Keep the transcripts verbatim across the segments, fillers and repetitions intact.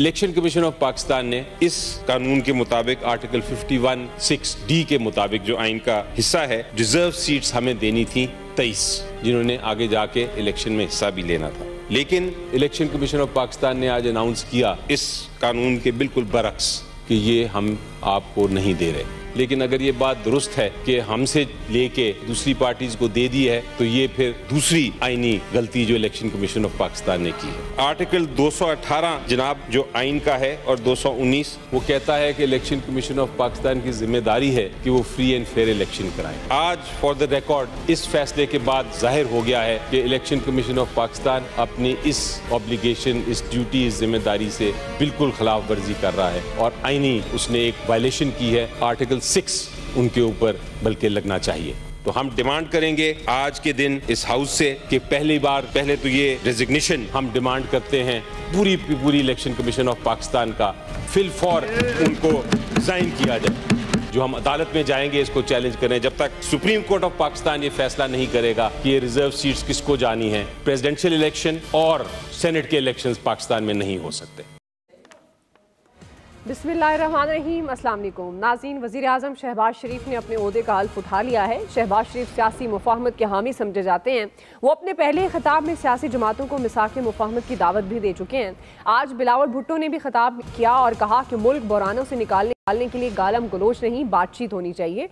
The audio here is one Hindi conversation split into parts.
इलेक्शन कमीशन ऑफ पाकिस्तान ने इस कानून के मुताबिक आर्टिकल पाँच सौ सोलह डी के मुताबिक जो आइन का हिस्सा है, रिजर्व सीट्स हमें देनी थी तेईस, जिन्होंने आगे जाके इलेक्शन में हिस्सा भी लेना था। लेकिन इलेक्शन कमीशन ऑफ पाकिस्तान ने आज अनाउंस किया इस कानून के बिल्कुल बरक्स कि ये हम आपको नहीं दे रहे। लेकिन अगर ये बात दुरुस्त है कि हमसे लेके दूसरी पार्टीज को दे दी है, तो ये फिर दूसरी आईनी गलती जो इलेक्शन कमीशन ऑफ पाकिस्तान ने की है। आर्टिकल दो सौ अठारह जनाब जो आइन का है और दो सौ उन्नीस वो कहता है कि इलेक्शन कमीशन ऑफ पाकिस्तान की जिम्मेदारी है कि वो फ्री एंड फेयर इलेक्शन कराएं। आज फॉर द रिकॉर्ड इस फैसले के बाद जाहिर हो गया है कि इलेक्शन कमीशन ऑफ पाकिस्तान अपनी इस ऑब्लिगेशन, इस ड्यूटी, इस जिम्मेदारी से बिल्कुल खिलाफ वर्जी कर रहा है और आइनी उसने एक वायलेशन की है। आर्टिकल सिक्स उनके ऊपर बल्कि लगना चाहिए। तो हम डिमांड करेंगे आज के दिन इस हाउस से कि पहली बार पहले तो ये रेजिग्नेशन हम डिमांड करते हैं पूरी पूरी इलेक्शन कमीशन ऑफ पाकिस्तान का, फिल फॉर उनको रिजाइन किया जाए। जो हम अदालत में जाएंगे इसको चैलेंज करें। जब तक सुप्रीम कोर्ट ऑफ पाकिस्तान ये फैसला नहीं करेगा कि ये रिजर्व सीट्स किसको जानी है, प्रेसिडेंशियल इलेक्शन और सेनेट के इलेक्शन पाकिस्तान में नहीं हो सकते। बिस्मिल्लाहिर्रहमानिर्रहीम, अस्सलाम वालेकुम नाज़रीन। वज़ीर-ए-आज़म शहबाज शरीफ ने अपने ओहदे का हल्फ उठा लिया है। शहबाज शरीफ सियासी मुफाहमत के हामी समझे जाते हैं। वो अपने पहले खिताब में सियासी जमातों को मिसाक़े मुफाहमत की दावत भी दे चुके हैं। आज बिलावल भुट्टो ने भी खिताब किया और कहा कि मुल्क बुरानों से निकालने निकालने के लिए गालम गलोच नहीं, बातचीत होनी चाहिए।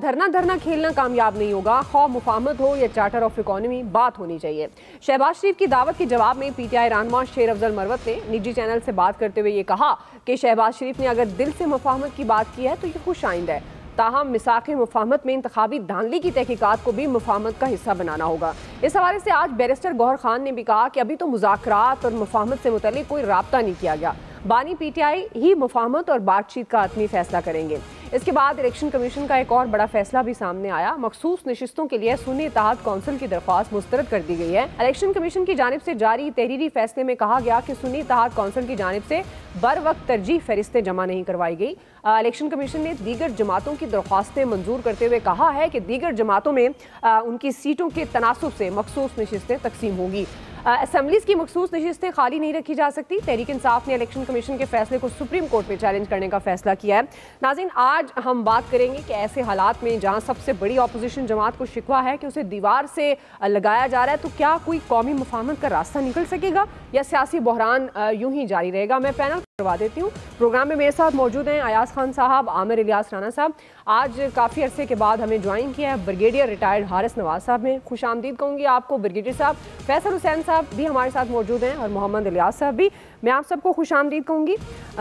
धरना धरना खेलना कामयाब नहीं होगा। खौ मुफाहमत हो या चार्टर ऑफ इकोनॉमी, बात होनी चाहिए। शहबाज शरीफ की दावत के जवाब में पीटीआई रानवा शेर अफजल मरवत ने निजी चैनल से बात करते हुए ये कहा कि शहबाज शरीफ ने अगर दिल से मुफाहमत की बात की है तो ये खुश आइंद है, ताहम मिसाक़े मुफाहमत में इंतखाबी धांधली की तहकीकात को भी मुफाहमत का हिस्सा बनाना होगा। इस हवाले से आज बैरिस्टर गौहर खान ने भी कहा कि अभी तो मुज़ाकरात और मुफाहमत से मुतल्लिक़ कोई राब्ता नहीं किया गया। बानी पीटीआई ही मुफाहमत और बातचीत का आत्मी फैसला करेंगे। इसके बाद इलेक्शन कमीशन का एक और बड़ा फैसला भी सामने आया। मखसूस नशिस्तों के लिए सुन्नी इत्तेहाद काउंसिल की दरख्वास्त मुस्तरद कर दी गई है। इलेक्शन कमीशन की जानिब से जारी तहरीरी फैसले में कहा गया कि सुन्नी इत्तेहाद काउंसिल की जानिब से बर वक्त तरजीह फहरिस्तें जमा नहीं करवाई गई। इलेक्शन कमीशन ने दीगर जमातों की दरख्वास्तें मंजूर करते हुए कहा है कि दीगर जमातों में आ, उनकी सीटों के तनासब से मखसूस नशिस्तें तकसीम होंगी। असम्बलीज़ की मखसूस नशिस्तें खाली नहीं रखी जा सकती। तहरीक इंसाफ ने इलेक्शन कमीशन के फैसले को सुप्रीम कोर्ट में चैलेंज करने का फैसला किया है। नाज़रीन, आज हम बात करेंगे कि ऐसे हालात में जहां सबसे बड़ी अपोजिशन जमात को शिकवा है कि उसे दीवार से लगाया जा रहा है, तो क्या कोई कौमी मुफाहमत का रास्ता निकल सकेगा या सियासी बहरान यूं ही जारी रहेगा। मैं पैनल करवा देती हूँ। प्रोग्राम में मेरे साथ मौजूद हैं अयाज खान साहब, आमिर इलियास राना साहब, आज काफ़ी अरसे के बाद हमें ज्वाइन किया है ब्रिगेडियर रिटायर्ड हारिस नवाज साहब ने, खुश आमदीद कहूँगी आपको ब्रिगेडियर साहब, फैसल हुसैन साहब भी हमारे साथ मौजूद हैं और मोहम्मद इलियास साहब भी, मैं आप सबको खुश आमदीद कहूँगी।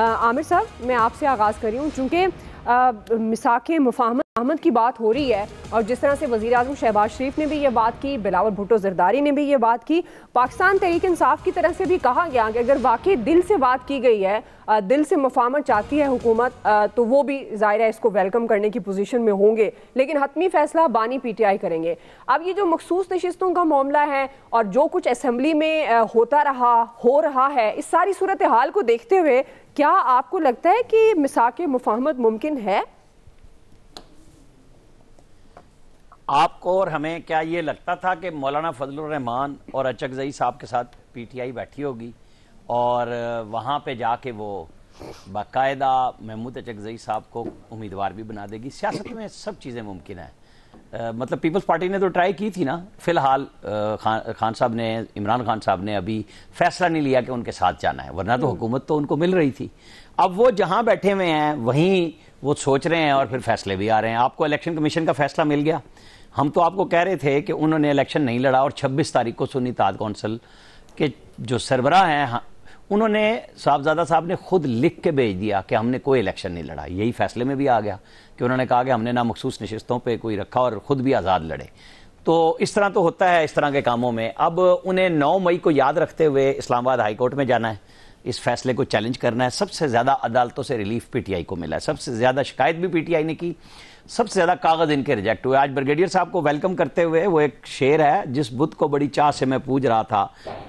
आमिर साहब, मैं आपसे आगाज़ करी हूँ चूँकि मिसाक़े मुफाहमत अहमद की बात हो रही है और जिस तरह से वज़ीर-ए-आज़म शहबाज शरीफ ने भी ये बात की, बिलावल भुट्टो ज़रदारी ने भी ये बात की, पाकिस्तान तहरीक इंसाफ की तरफ से भी कहा गया कि अगर वाकई दिल से बात की गई है, दिल से मुफाहमत चाहती है हुकूमत, तो वो भी ज़ाहिर है इसको वेलकम करने की पोजीशन में होंगे, लेकिन हतमी फैसला बानी पीटीआई करेंगे। अब ये जो मखसूस नशिस्तों का मामला है और जो कुछ असम्बली में होता रहा हो रहा है, इस सारी सूरत हाल को देखते हुए क्या आपको लगता है कि मिसाक़े मुफाहमत मुमकिन है? आपको और हमें क्या ये लगता था कि मौलाना फजलुर रहमान और अचकज़ई साहब के साथ पीटीआई बैठी होगी और वहाँ पे जाके वो बाकायदा महमूद अचकज़ई साहब को उम्मीदवार भी बना देगी? सियासत में सब चीज़ें मुमकिन हैं। मतलब पीपल्स पार्टी ने तो ट्राई की थी ना। फ़िलहाल खान खान साहब ने, इमरान खान साहब ने अभी फैसला नहीं लिया कि उनके साथ जाना है, वरना तो हुकूमत तो उनको मिल रही थी। अब वो जहाँ बैठे हुए हैं वहीं वो सोच रहे हैं और फिर फैसले भी आ रहे हैं। आपको इलेक्शन कमीशन का फैसला मिल गया। हम तो आपको कह रहे थे कि उन्होंने इलेक्शन नहीं लड़ा और छब्बीस तारीख को सुन्नी इत्तेहाद कौंसिल के जो सरबराह हैं उन्होंने, साहबजादा साहब ने खुद लिख के भेज दिया कि हमने कोई इलेक्शन नहीं लड़ा। यही फैसले में भी आ गया कि उन्होंने कहा कि हमने ना मखसूस नशिस्तों पे कोई रखा और ख़ुद भी आज़ाद लड़े। तो इस तरह तो होता है इस तरह के कामों में। अब उन्हें नौ मई को याद रखते हुए इस्लामाबाद हाई कोर्ट में जाना है, इस फैसले को चैलेंज करना है। सबसे ज़्यादा अदालतों से रिलीफ पीटीआई को मिला है, सबसे ज़्यादा शिकायत भी पीटीआई ने की, सबसे ज़्यादा कागज़ इनके रिजेक्ट हुए। आज ब्रिगेडियर साहब को वेलकम करते हुए वो एक शेर है, जिस बुत को बड़ी चाह से मैं पूज रहा था,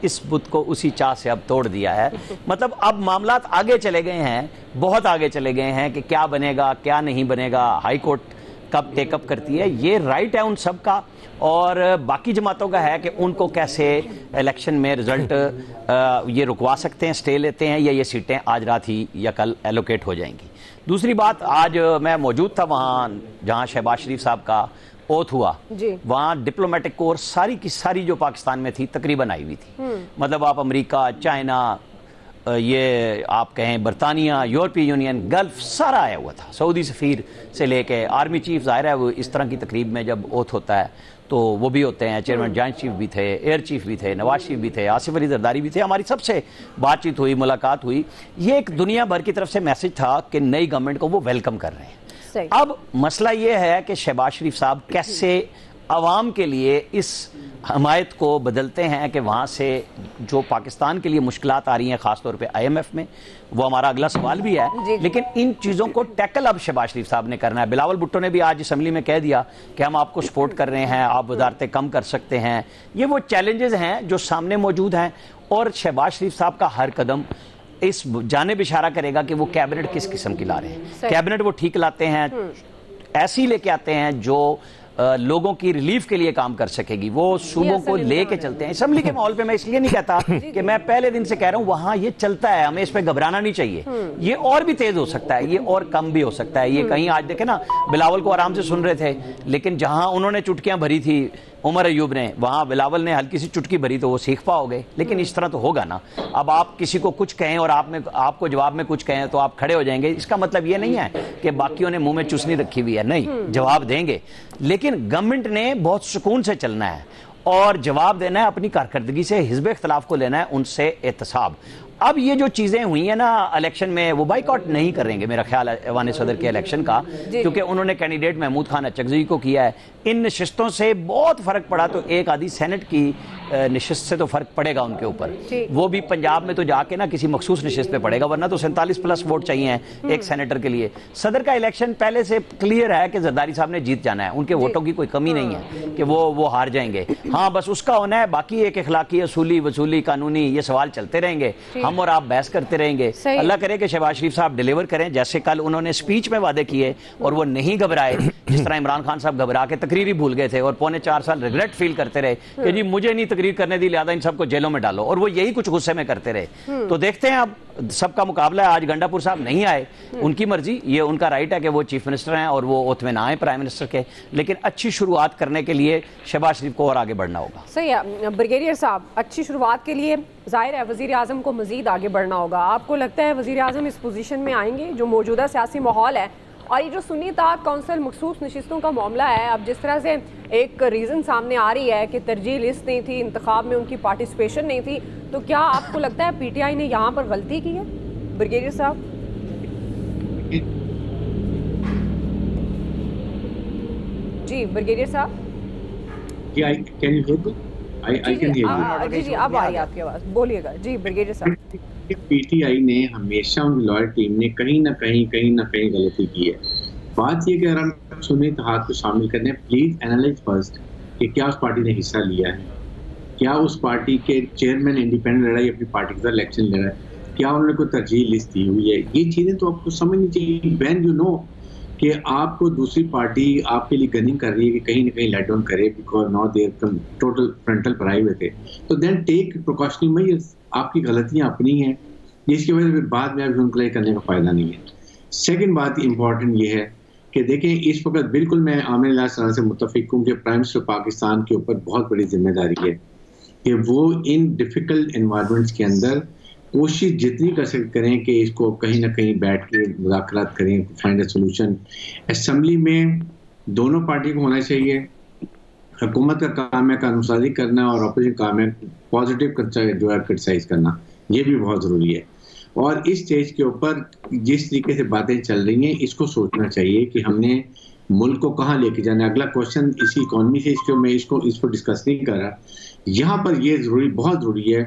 इस बुत को उसी चाह से अब तोड़ दिया है। मतलब अब मामलात आगे चले गए हैं, बहुत आगे चले गए हैं कि क्या बनेगा क्या नहीं बनेगा। हाई कोर्ट कब टेकअप करती है। ये राइट है उन सब का और बाकी जमातों का है कि उनको कैसे इलेक्शन में रिजल्ट ये रुकवा सकते हैं, स्टे लेते हैं, या ये सीटें आज रात ही या कल एलोकेट हो जाएंगी। दूसरी बात, आज मैं मौजूद था वहाँ जहाँ शहबाज शरीफ साहब का ओथ हुआ, वहाँ डिप्लोमेटिक कोर सारी की सारी जो पाकिस्तान में थी तकरीबन आई हुई थी। मतलब आप अमेरिका, चाइना, ये आप कहें बरतानिया, यूरोपीय यूनियन, गल्फ, सारा आया हुआ था। सऊदी सफ़ीर से लेके आर्मी चीफ, ज़ाहिर है वो इस तरह की तकरीब में जब ओथ होता है तो वो भी होते हैं। चेयरमैन जॉइंट चीफ भी थे, एयर चीफ भी थे, नवाज शरीफ भी थे, आसिफ अली जरदारी भी थे। हमारी सबसे बातचीत हुई, मुलाकात हुई। ये एक दुनिया भर की तरफ से मैसेज था कि नई गवर्नमेंट को वो वेलकम कर रहे हैं। अब मसला ये है कि शहबाज शरीफ साहब कैसे आवाम के लिए इस हमायत को बदलते हैं कि वहाँ से जो पाकिस्तान के लिए मुश्किलात आ रही हैं, ख़ासतौर पे आईएमएफ में, वो हमारा अगला सवाल भी है। लेकिन इन चीज़ों को टैकल अब शहबाज शरीफ साहब ने करना है। बिलावल भुट्टो ने भी आज असम्बली में कह दिया कि हम आपको सपोर्ट कर रहे हैं, आप वजारतें कम कर सकते हैं। ये वो चैलेंजेस हैं जो सामने मौजूद हैं और शहबाज शरीफ साहब का हर कदम इस जानिब इशारा करेगा कि वो कैबिनेट किस किस्म की ला रहे हैं। कैबिनेट वो ठीक लाते हैं, ऐसी लेके आते हैं जो लोगों की रिलीफ के लिए काम कर सकेगी। वो सूबों को लेके चलते हैं। असम्बली के माहौल पे मैं इसलिए नहीं कहता कि मैं पहले दिन से कह रहा हूँ वहाँ ये चलता है, हमें इस पर घबराना नहीं चाहिए। ये और भी तेज हो सकता है, ये और कम भी हो सकता है। ये कहीं आज देखे ना, बिलावल को आराम से सुन रहे थे, लेकिन जहाँ उन्होंने चुटकियाँ भरी थी उमर अयूब ने, वहाँ बिलावल ने हल्की सी चुटकी भरी तो वो सीख पाओगे। लेकिन इस तरह तो होगा ना, अब आप किसी को कुछ कहें और आप में आपको जवाब में कुछ कहें तो आप खड़े हो जाएंगे। इसका मतलब ये नहीं है कि बाकियों ने मुंह में चुसनी रखी हुई है, नहीं, जवाब देंगे। लेकिन गवर्नमेंट ने बहुत सुकून से चलना है और जवाब देना है अपनी कारकर्दगी से, हिज़्ब इख्तिलाफ को लेना है उनसे एहतसाब। अब ये जो चीज़ें हुई हैं ना इलेक्शन में, वो बाइकआउट नहीं करेंगे मेरा ख्याल है ऐवान सदर के इलेक्शन का, क्योंकि उन्होंने कैंडिडेट महमूद खान अचकज़ई को किया है। इन नशिस्तों से बहुत फ़र्क पड़ा, तो एक आधी सेनेट की नशिस्त से तो फ़र्क पड़ेगा उनके ऊपर। वो भी पंजाब में तो जाके ना किसी मखसूस नशिस्त पे पड़ेगा, वरना तो सैंतालीस प्लस वोट चाहिए हैं एक सेनेटर के लिए। सदर का इलेक्शन पहले से क्लियर है कि जरदारी साहब ने जीत जाना है, उनके वोटों की कोई कमी नहीं है कि वो वो हार जाएंगे। हाँ, बस उसका होना है, बाकी एक अखलाकी, असूली, वसूली, कानूनी, ये सवाल चलते रहेंगे, हम और आप बहस करते रहेंगे। अल्लाह करे कि शहबाज शरीफ साहब डिलीवर करें, जैसे कल उन्होंने स्पीच में वादे किए और वो नहीं घबराए, जिस तरह इमरान खान साहब घबरा के तकरीर भूल गए थे और पौने चार साल रिग्रेट फील करते रहे कि जी मुझे नहीं तकरीर करने दी, लिहाजा इन सबको जेलों में डालो, और वो यही कुछ गुस्से में करते रहे। तो देखते हैं अब सबका मुकाबला है। आज गंडापुर साहब नहीं आए, उनकी मर्जी, ये उनका राइट है कि वो चीफ मिनिस्टर हैं और वो ओथ में ना आए प्राइम मिनिस्टर के, लेकिन अच्छी शुरुआत करने के लिए शहबाज शरीफ को और आगे बढ़ना होगा। सही है ब्रिगेडियर साहब, अच्छी शुरुआत के लिए जाहिर है वज़ीर आज़म को मज़ीद आगे बढ़ना होगा। आपको लगता है वज़ीर आज़म इस पोजीशन में आएंगे जो मौजूदा सियासी माहौल है और ये जो सुन्नी इत्तेहाद काउंसिल मखसूस नशिस्तों का मामला है, अब जिस तरह से एक रीज़न सामने आ रही है कि तरजीह लिस्ट नहीं थी, इंतखाब में उनकी पार्टिसिपेशन नहीं थी, तो क्या आपको लगता है पी टी आई ने यहाँ पर गलती की है ब्रिगेडियर साहब? जी ब्रिगेडियर साहब, पीटीआई ने हमेशा लॉयर टीम ने कहीं ना कहीं कहीं ना कहीं गलती की है। बात यह अगर हम सुन्नी इत्तेहाद को शामिल करने, प्लीज एनालाइज फर्स्ट कि क्या उस पार्टी ने हिस्सा लिया है, क्या उस पार्टी के चेयरमैन इंडिपेंडेंट लड़ा है, अपनी पार्टी के साथ इलेक्शन लड़ा है, क्या उन्होंने कोई तरजीह लिस्ट दी हुई है। ये चीजें तो आपको समझनी चाहिए वैन यू नो कि आपको दूसरी पार्टी आपके लिए गनिंग कर रही है कि कहीं ना कहीं लेट डाउन करे because not there come total frontal भराए हुए थे, तो देन टेक प्रिकॉशनरी मेजर्स। आपकी गलतियाँ अपनी हैं, जिसकी वजह से बाद में आप जुमलाई करने का फायदा नहीं है। सेकंड बात इम्पॉर्टेंट ये है कि देखें इस वक्त बिल्कुल मैं आमिर इलियास राणा से मुतफिक हूँ कि प्राइम मिनिस्टर पाकिस्तान के ऊपर बहुत बड़ी जिम्मेदारी है कि वो इन डिफिकल्ट एनवायरमेंट्स के अंदर कोशिश जितनी कर सकते करें कि इसको कहीं ना कहीं बैठ के मुज़ाकरात करें, फाइंड अ सोल्यूशन। असम्बली में दोनों पार्टी को होना चाहिए, हुकूमत का काम है कानून साजी करना और अपोजिशन काम है पॉजिटिव जो है क्रिटिसाइज करना, ये भी बहुत ज़रूरी है। और इस स्टेज के ऊपर जिस तरीके से बातें चल रही हैं इसको सोचना चाहिए कि हमने मुल्क को कहाँ लेके जाना है। अगला क्वेश्चन इसी इकॉनमी से, इसको मैं इसको इसको डिस्कस नहीं कर रहा यहाँ पर, ये ज़रूरी बहुत ज़रूरी है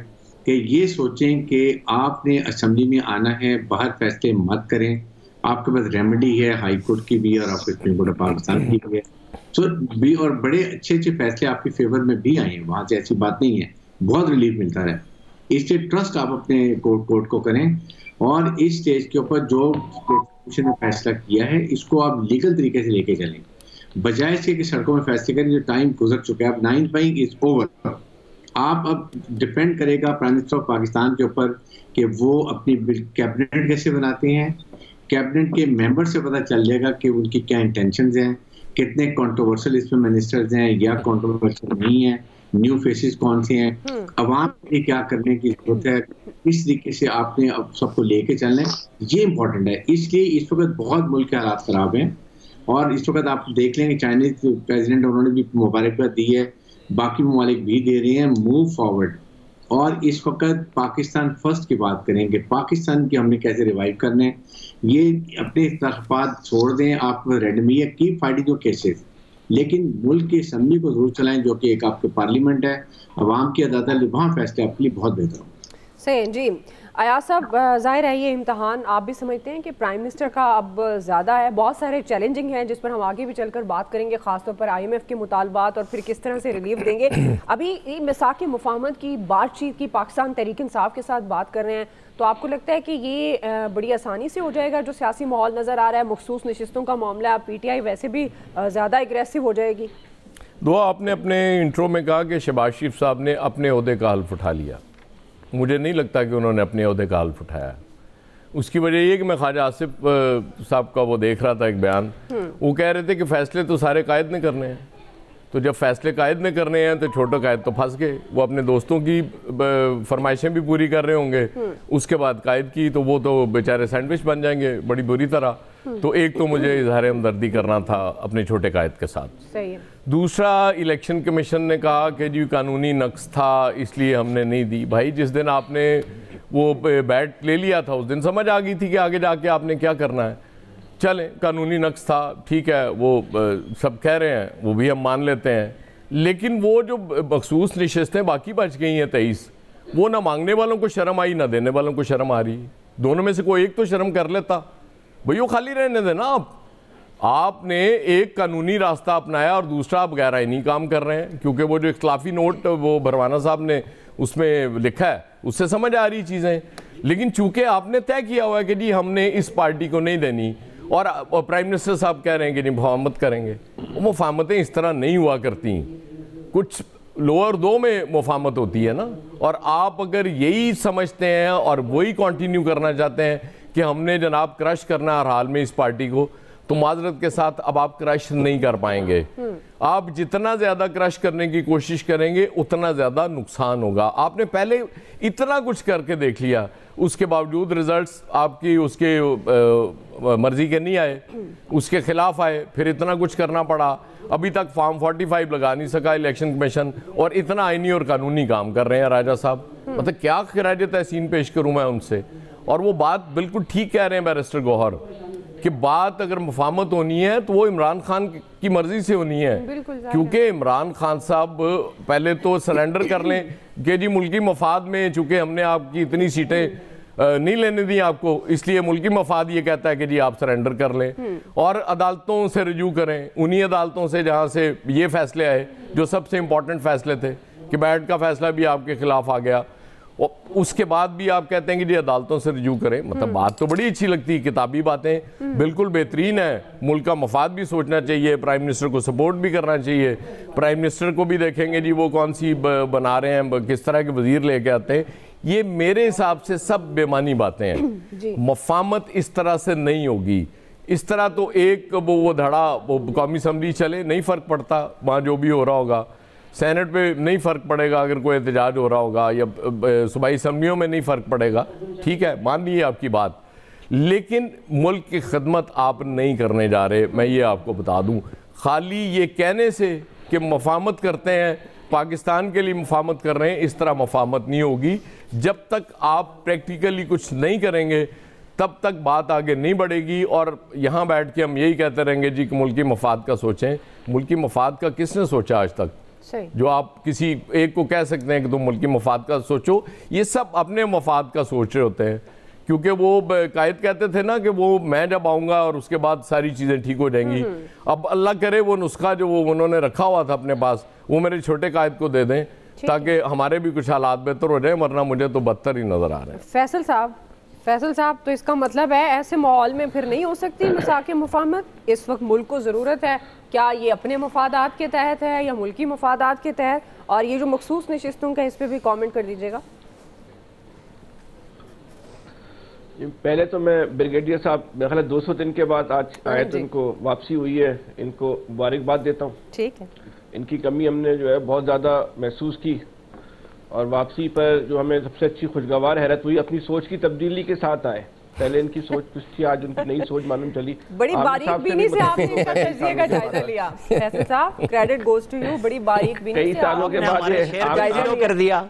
कि ये सोचें कि आपने असम्बली में आना है, बाहर फैसले मत करें, आपके पास रेमेडी है हाई कोर्ट की भी और आपके सुप्रीम कोर्ट ऑफ पाकिस्तान की भी है, तो भी और बड़े अच्छे अच्छे फैसले आपके फेवर में भी आए हैं, वहाँ से ऐसी बात नहीं है, बहुत रिलीफ मिलता है। इसलिए ट्रस्ट आप अपने कोर्ट कोर्ट को करें और इस स्टेज के ऊपर जो कॉन्स्टिट्यूशन ने फैसला किया है इसको आप लीगल तरीके से लेके चलें। बजाय इसके कि सड़कों में फैसले करें, जो टाइम गुजर चुका है, अब नाइन मई इज ओवर। आप अब डिपेंड करेगा प्राइम मिनिस्टर ऑफ पाकिस्तान के ऊपर कि वो अपनी कैबिनेट कैसे बनाते हैं। कैबिनेट के मेंबर से पता चल जाएगा कि उनकी क्या इंटेंशंस हैं, कितने कंट्रोवर्शियल इसमें मिनिस्टर्स हैं या कंट्रोवर्शियल नहीं है, न्यू फेसेस कौन से हैं, अवाम के लिए क्या करने की जरूरत है, किस तरीके से आपने अब सबको लेके चलना है, ये इंपॉर्टेंट है। इसलिए इस वक्त बहुत मुल्क के हालात खराब हैं और इस वक्त आप देख लें कि चाइनीज प्रेजिडेंट उन्होंने भी मुबारकबाद दी है, बाकी ममालिक भी दे रहे हैं, मूव फॉरवर्ड। और इस वक्त पाकिस्तान फर्स्ट की बात करेंगे, पाकिस्तान की हमने कैसे रिवाइव करना है, ये अपने तखबात छोड़ दें। आप रेडमिया की फाइटिंग जो केसेस, लेकिन मुल्क की असम्बली को जरूर चलाएं जो कि एक आपके पार्लियामेंट है, आवाम की अदालत, वहाँ फैसले आपके लिए बहुत बेहतर होंगे। जी अयाज साहब, जाहिर है ये इम्तहान आप भी समझते हैं कि प्राइम मिनिस्टर का अब ज़्यादा है, बहुत सारे चैलेंजिंग हैं जिस पर हम आगे भी चलकर बात करेंगे, खासतौर पर आईएमएफ के मुतालबात और फिर किस तरह से रिलीफ देंगे। अभी मिसाक मुफाहमत की बातचीत की पाकिस्तान तहरीक इंसाफ के साथ बात कर रहे हैं, तो आपको लगता है कि ये बड़ी आसानी से हो जाएगा जो सियासी माहौल नज़र आ रहा है, मखसूस नशस्तों का मामला, पी टी आई वैसे भी ज़्यादा एग्रेसिव हो जाएगी? दुआ, आपने अपने इंट्रो में कहा कि शहबाज शरीफ साहब ने अपने अहदे का हल्फ उठा लिया, मुझे नहीं लगता कि उन्होंने अपने अहदे का हल्फ उठाया। उसकी वजह यह कि मैं ख्वाजा आसिफ साहब का वो देख रहा था एक बयान, वो कह रहे थे कि फ़ैसले तो सारे कायद ने करने हैं, तो जब फ़ैसले कायद ने करने हैं तो छोटे कायद तो फंस गए, वो अपने दोस्तों की फरमाइशें भी पूरी कर रहे होंगे, उसके बाद कायद की तो वो तो बेचारे सैंडविच बन जाएंगे बड़ी बुरी तरह। तो एक तो मुझे इजहार हमदर्दी करना था अपने छोटे कायद के साथ। दूसरा, इलेक्शन कमीशन ने कहा कि जी कानूनी नक्स था इसलिए हमने नहीं दी। भाई, जिस दिन आपने वो बैट ले लिया था उस दिन समझ आ गई थी कि आगे जाके आपने क्या करना है। चलें, कानूनी नक्श था, ठीक है, वो सब कह रहे हैं, वो भी हम मान लेते हैं, लेकिन वो जो मखसूस नशस्तें बाकी बच गई हैं तेईस, वो ना मांगने वालों को शर्म आई ना देने वालों को शर्म आ रही, दोनों में से कोई एक तो शर्म कर लेता। भाई वो खाली रहने देना। आप आपने एक कानूनी रास्ता अपनाया और दूसरा आप गैर आइनी काम कर रहे हैं, क्योंकि वो जो इख्तलाफी नोट वो भरवाना साहब ने उसमें लिखा है उससे समझ आ रही चीज़ें, लेकिन चूँकि आपने तय किया हुआ है कि जी हमने इस पार्टी को नहीं देनी और प्राइम मिनिस्टर साहब कह रहे हैं कि नहीं मुफाहमत करेंगे, वो मुफाहमतें इस तरह नहीं हुआ करती, कुछ लोअर दो में मुफाहमत होती है ना। और आप अगर यही समझते हैं और वही कंटिन्यू करना चाहते हैं कि हमने जनाब क्रश करना हर हाल में इस पार्टी को, तो माजरत के साथ अब आप क्रश नहीं कर पाएंगे। आप जितना ज़्यादा क्रश करने की कोशिश करेंगे उतना ज़्यादा नुकसान होगा। आपने पहले इतना कुछ करके देख लिया, उसके बावजूद रिजल्ट्स आपकी उसके आ, मर्जी के नहीं आए, उसके खिलाफ आए, फिर इतना कुछ करना पड़ा, अभी तक फॉर्म पैंतालीस लगा नहीं सका इलेक्शन कमीशन, और इतना आईनी और कानूनी काम कर रहे हैं राजा साहब। मतलब क्या खराज तहसीन पेश करूं मैं उनसे। और वो बात बिल्कुल ठीक कह रहे हैं बैरिस्टर गौहर कि बात अगर मुफाहमत होनी है तो वो इमरान खान की मर्जी से होनी है, क्योंकि इमरान खान साहब पहले तो सरेंडर कर लें कि जी मुल्की मफाद में चूँकि हमने आपकी इतनी सीटें नहीं लेने दी आपको, इसलिए मुल्की मफाद ये कहता है कि जी आप सरेंडर कर लें और अदालतों से रजू करें, उन्हीं अदालतों से जहाँ से ये फैसले आए जो सबसे इम्पॉर्टेंट फैसले थे कि बैट का फैसला भी आपके खिलाफ आ गया, और उसके बाद भी आप कहते हैं कि जी अदालतों से रजू करें। मतलब बात तो बड़ी अच्छी लगती है, किताबी बातें बिल्कुल बेहतरीन है, मुल्क का मफाद भी सोचना चाहिए, प्राइम मिनिस्टर को सपोर्ट भी करना चाहिए, प्राइम मिनिस्टर को भी देखेंगे जी वो कौन सी बना रहे हैं, किस तरह के वजीर लेके आते हैं, ये मेरे हिसाब से सब बेमानी बातें हैं। मुफाहमत इस तरह से नहीं होगी। इस तरह तो एक वो वो धड़ा वो कौमी असम्बली चले, नहीं फ़र्क पड़ता वहाँ जो भी हो रहा होगा, सेनेट पे नहीं फ़र्क पड़ेगा अगर कोई एहतजाज हो रहा होगा, या सूबाई असम्बलियों में नहीं फ़र्क पड़ेगा, ठीक है मान लीजिए आपकी बात, लेकिन मुल्क की खदमत आप नहीं करने जा रहे। मैं ये आपको बता दूं, खाली ये कहने से कि मुफाहमत करते हैं, पाकिस्तान के लिए मुफाहमत कर रहे हैं, इस तरह मुफाहमत नहीं होगी। जब तक आप प्रैक्टिकली कुछ नहीं करेंगे तब तक बात आगे नहीं बढ़ेगी, और यहाँ बैठ के हम यही कहते रहेंगे जी कि मुल्की मफाद का सोचें। मुल्की मफाद का किसने सोचा आज तक? जो आप किसी एक को कह सकते हैं कि तुम मुल्की मफाद का सोचो, ये सब अपने मफाद का सोच रहे होते हैं, क्योंकि वो कायद कहते थे ना कि वो मैं जब आऊँगा और उसके बाद सारी चीज़ें ठीक हो जाएंगी। अब अल्लाह करे वो नुस्खा जो वो उन्होंने रखा हुआ था अपने पास वो मेरे छोटे कायद को दे दें ताकि हमारे भी कुछ हालात बेहतर हो जाए, वरना मुझे तो बदतर ही नज़र आ रहे हैं। फैसल साहब फैसल साहब, तो इसका मतलब है ऐसे माहौल में फिर नहीं हो सकती मसाके मुफाहमत? इस वक्त मुल्क को ज़रूरत है, क्या ये अपने मफादात के तहत है या मुल्की मफादात के तहत? और ये जो मखसूस नशिस्तों का, इस पर भी कॉमेंट कर दीजिएगा। पहले तो मैं ब्रिगेडियर साहब, मेरा ख्याल है दो सौ दिन के बाद आज आए तो इनको वापसी हुई है, इनको मुबारकबाद देता हूँ। ठीक है, इनकी कमी हमने जो है बहुत ज़्यादा महसूस की और वापसी पर जो हमें सबसे अच्छी खुशगवार हैरत हुई, अपनी सोच की तब्दीली के साथ आए। पहले इनकी सोच कुछ थी, आज उनकी नई सोच मालूम चली। बड़ी बारीकबीनी से आपने इनका तजिए का जायजा लिया। फैसल साहब, क्रेडिट गोज टू यू, बड़ी बारीकबीनी से सालों के बाद ये जीरो कर दिया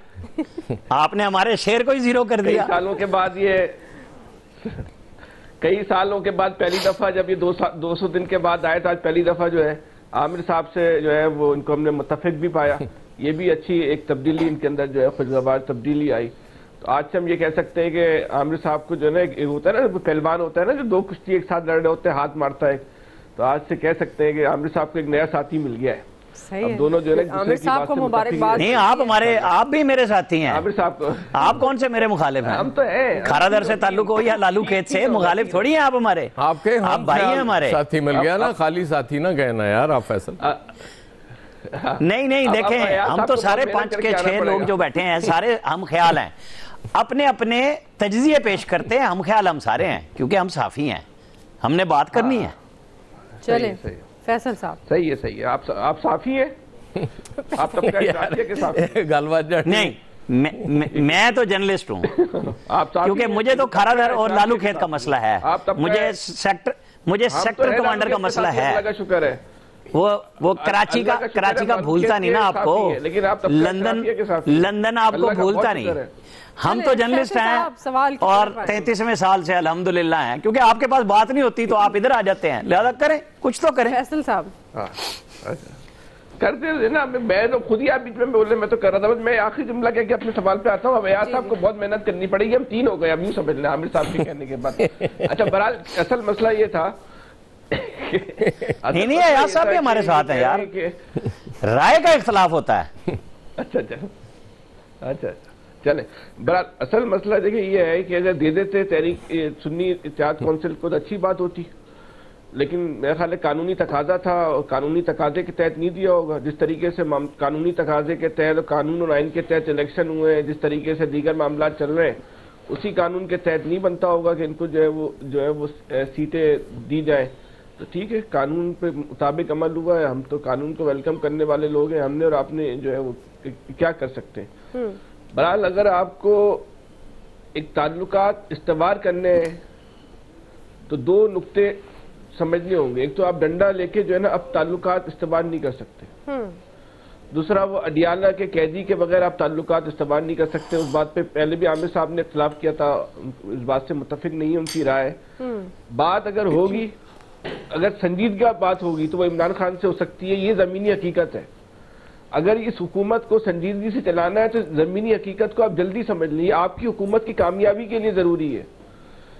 आपने, हमारे शेयर को ही जीरो कर दिया सालों के बाद। ये कई सालों के बाद पहली दफा जब ये दो सौ दिन के बाद आए तो आज पहली दफा जो है आमिर साहब से जो है वो इनको हमने मुतफिक भी पाया। ये भी अच्छी एक तब्दीली इनके अंदर जो है खुशगवार तब्दीली आई। तो आज से हम ये कह सकते हैं कि आमिर साहब को जो है ना एक होता है ना पहलवान होता है ना जो दो कुश्ती एक साथ लड़ रहे होते हैं, हाथ मारता है, तो आज से कह सकते हैं कि आमिर साहब को एक नया साथी मिल गया है। सही है, दोनों जो है आमिर साहब को मुबारकबाद। नहीं, आप हमारे, आप भी मेरे साथी हैं आमिर साहब को। आप कौन से मेरे मुखालिफ हैं? हम तो है खारादर से ताल्लुक हो या लालू खेत से, मुखालिफ थोड़ी हैं आप हमारे। आपके आप भाई हैं हमारे, साथी मिल गया ना, खाली साथी ना कहना यार आप फैसल। नहीं नहीं, देखें हम तो सारे पांच के छह लोग जो बैठे हैं सारे हम ख्याल हैं, अपने अपने तजज़िये पेश करते हैं। हम ख्याल हम सारे हैं क्योंकि हम साफ़ी हैं, हमने बात करनी है। चले फैसल साहब, सही है सही है, आप आप साफ़ी हैं, आप सबका गलबात नहीं। मैं, मैं, मैं तो जर्नलिस्ट हूँ क्योंकि मुझे तो खाराधर और लालू खेत का मसला है, मुझे सेक्टर मुझे सेक्टर कमांडर का मसला है। शुक्र है वो वो कराची का, कराची का भूलता नहीं ना आपको, लेकिन आप लंदन लंदन आपको भूलता नहीं। हम तो जर्नलिस्ट हैं और तैंतीसवें साल से अल्हम्दुलिल्लाह हैं, क्योंकि आपके पास बात नहीं होती तो आप इधर आ जाते हैं, लिहाजा करें कुछ तो करें। फैसल साहब करते ना, मैं तो खुद ही आप बीच में बोले, मैं तो कर रहा था, मैं आखिरी जुमला कह के अपने सवाल पे आता हूँ। अब अयाज साहब को बहुत मेहनत करनी पड़ेगी, हम तीन हो गए अब यूँ समझ लें आमिर साहब के कहने के बाद। अच्छा, बहरहाल असल मसला ये था नहीं नहीं, अयाज साहब भी हमारे साथ हैं यार, राय का इख्तलाफ होता है। अच्छा अच्छा अच्छा चले, बहरहाल असल मसला देखिए ये है कि अगर दे देते तहरीक सुन्नी इत्तेहाद काउंसिल को तो अच्छी बात होती, लेकिन मेरा ख्याल है कानूनी तकाजा था और कानूनी तकाजे के तहत नहीं दिया होगा। जिस तरीके से कानूनी तकाजे के तहत और कानून और आइन के तहत इलेक्शन हुए हैं, जिस तरीके से दीगर मामला चल रहे हैं, उसी कानून के तहत नहीं बनता होगा कि इनको जो है वो जो है वो सीटें दी जाएँ। तो ठीक है, कानून पे मुताबिक अमल हुआ है, हम तो कानून को वेलकम करने वाले लोग हैं, हमने और आपने जो है वो क्या कर सकते हैं। बहरहाल अगर आपको एक ताल्लुकात इस्तवार करने हैं तो दो नुक्ते समझने होंगे। एक तो आप डंडा लेके जो है ना अब ताल्लुकात इस्तवार नहीं कर सकते, दूसरा वो अडियाला के कैदी के बगैर आप ताल्लुकात इस्तवार नहीं कर सकते। उस बात पे पहले भी आमिर साहब ने इख्तलाफ किया था, इस बात से मुतफिक नहीं है उनकी राय। बात अगर होगी, अगर संजीदगी बात होगी तो वो इमरान खान से हो सकती है, ये ज़मीनी हकीकत है। अगर इस हुकूमत को संजीदगी से चलाना है तो ज़मीनी हकीकत को आप जल्दी समझ लीजिए, आपकी हुकूमत की कामयाबी के लिए ज़रूरी है।